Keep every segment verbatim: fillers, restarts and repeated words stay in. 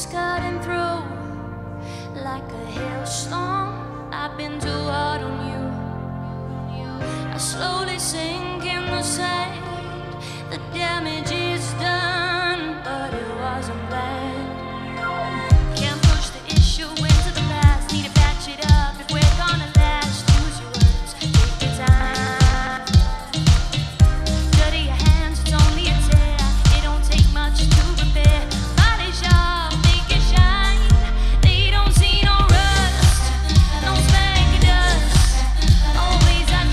is cutting through like a hailstorm. I've been too hard on you. I slowly sink in the sand. The damage is done, but it wasn't planned. Can't push the issue into the past. Need to patch it up if we're gonna last. Choose your words, take your time. Dirty your hands, it's only a tear. It don't take much to repair. Polish up, make it shine. They don't see no rust, no speck of dust. Always I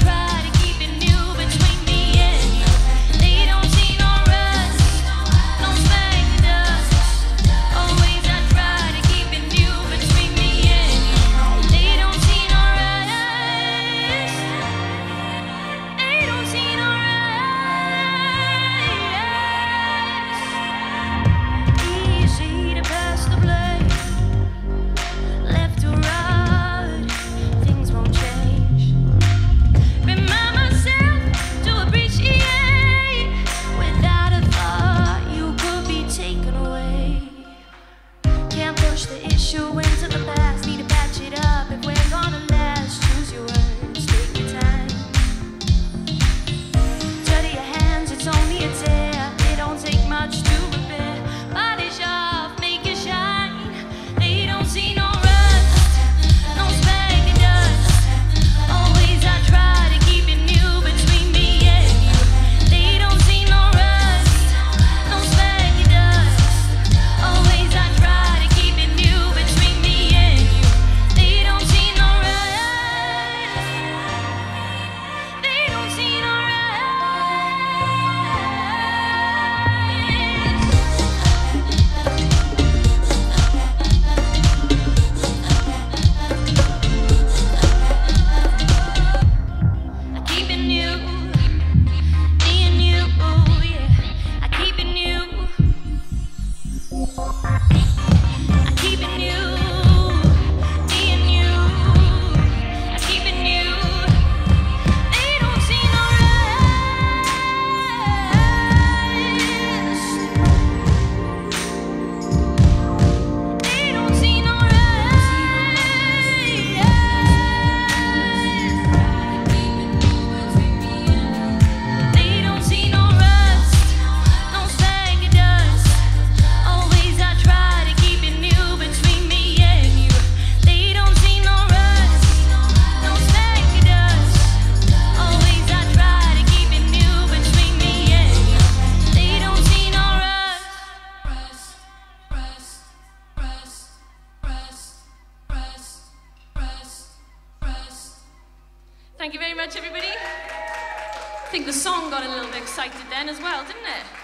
try to keep it new between me and you. They don't see no rust, no speck of dust. Always I try to keep it new between me and you. They don't see no rust. They don't see no rust. Easy to pass the blame, left to right, things won't change. Remind myself to appreciate. Without a thought, you could be taken away. Can't push the issue into the past. Need to patch it up if we're gonna last. Choose your words, take your time. Dirty your hands, it's only a tear. It don't take much to repair. Polish off, make it shine. They don't see no rust, no speck of dust. Always I try to keep it new between me and you. They don't see no rust, no speck of dust. Always I try to keep it new between me and you. They don't see no rust. They don't see no rest. I keep it new, me and you, oh yeah. I keep it new. I keep it new, me and you. I keep it new. They don't see no rest. They don't see no rest. They don't see no rust, no speck of dust. Always I try to keep it new between me and you. They don't see no rust, no speck of dust. Always I try to keep it new between me and you. They don't see no rust. Thank you very much, everybody. I think the song got a little bit excited then as well, didn't it?